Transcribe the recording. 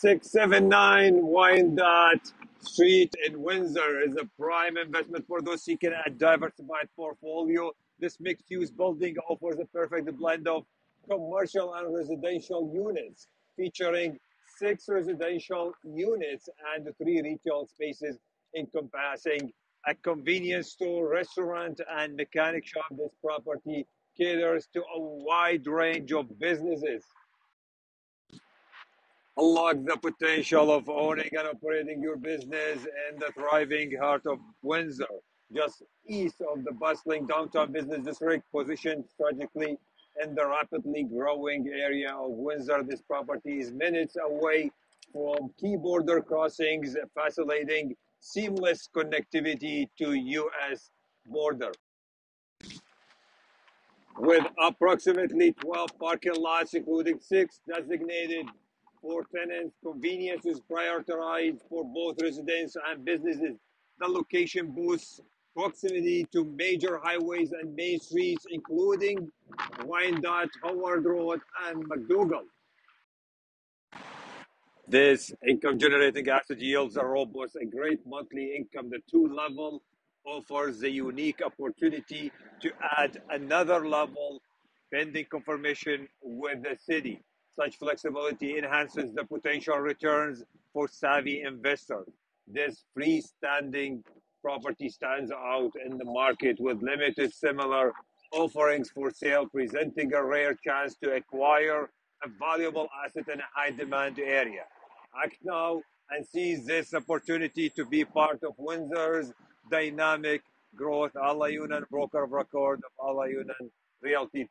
679 Wyandotte Street in Windsor is a prime investment for those seeking a diversified portfolio. This mixed-use building offers a perfect blend of commercial and residential units, featuring 6 residential units and 3 retail spaces, encompassing a convenience store, restaurant, and mechanic shop. This property caters to a wide range of businesses. Unlock the potential of owning and operating your business in the thriving heart of Windsor, just east of the bustling downtown business district, positioned strategically in the rapidly growing area of Windsor. This property is minutes away from key border crossings, facilitating seamless connectivity to U.S. border. With approximately 12 parking lots, including 6 designated for tenants, convenience is prioritized for both residents and businesses. The location boosts proximity to major highways and main streets, including Wyandotte, Howard Road, and McDougall. This income-generating asset yields are robust, a great monthly income. The two-level offers a unique opportunity to add another level pending confirmation with the city. Such flexibility enhances the potential returns for savvy investors. This freestanding property stands out in the market with limited similar offerings for sale, presenting a rare chance to acquire a valuable asset in a high-demand area. Act now and seize this opportunity to be part of Windsor's dynamic growth. Alaa Younan, broker of record of Alaa Younan Realty.